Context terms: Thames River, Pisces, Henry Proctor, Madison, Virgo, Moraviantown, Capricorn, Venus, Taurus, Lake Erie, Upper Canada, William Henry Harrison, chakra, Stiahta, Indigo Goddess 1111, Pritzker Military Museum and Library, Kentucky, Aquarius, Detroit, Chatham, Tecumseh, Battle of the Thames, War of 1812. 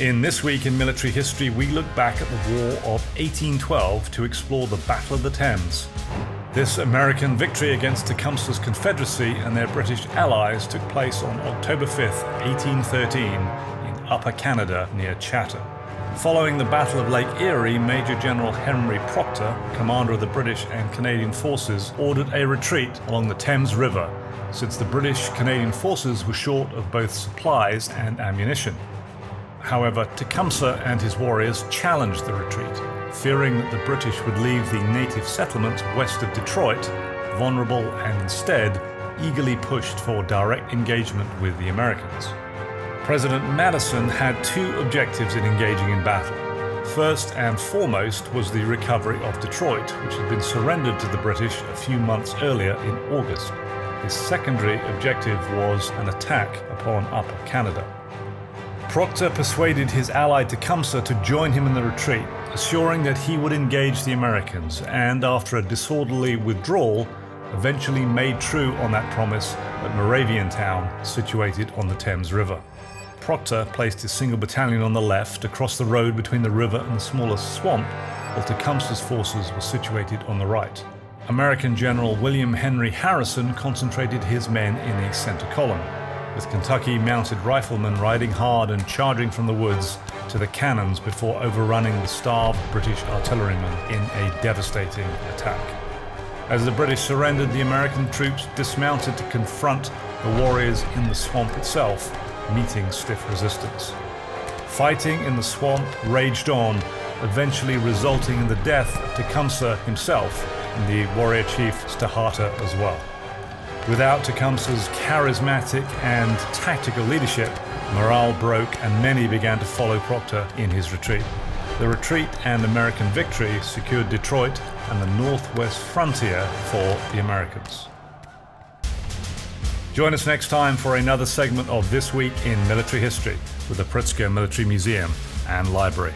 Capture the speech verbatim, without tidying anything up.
In This Week in Military History, we look back at the War of eighteen twelve to explore the Battle of the Thames. This American victory against Tecumseh's Confederacy and their British allies took place on October fifth, eighteen thirteen, in Upper Canada near Chatham. Following the Battle of Lake Erie, Major General Henry Proctor, commander of the British and Canadian forces, ordered a retreat along the Thames River, since the British-Canadian forces were short of both supplies and ammunition. However, Tecumseh and his warriors challenged the retreat, fearing that the British would leave the native settlements west of Detroit vulnerable and instead eagerly pushed for direct engagement with the Americans. President Madison had two objectives in engaging in battle. First and foremost was the recovery of Detroit, which had been surrendered to the British a few months earlier in August. His secondary objective was an attack upon Upper Canada. Proctor persuaded his ally Tecumseh to join him in the retreat, assuring that he would engage the Americans, and after a disorderly withdrawal, eventually made true on that promise at Moraviantown, situated on the Thames River. Proctor placed his single battalion on the left across the road between the river and the smallest swamp, while Tecumseh's forces were situated on the right. American General William Henry Harrison concentrated his men in the center column, with Kentucky mounted riflemen riding hard and charging from the woods to the cannons before overrunning the starved British artillerymen in a devastating attack. As the British surrendered, the American troops dismounted to confront the warriors in the swamp itself, meeting stiff resistance. Fighting in the swamp raged on, eventually resulting in the death of Tecumseh himself and the warrior chief Stiahta as well. Without Tecumseh's charismatic and tactical leadership, morale broke and many began to follow Proctor in his retreat. The retreat and American victory secured Detroit and the northwest frontier for the Americans. Join us next time for another segment of This Week in Military History with the Pritzker Military Museum and Library.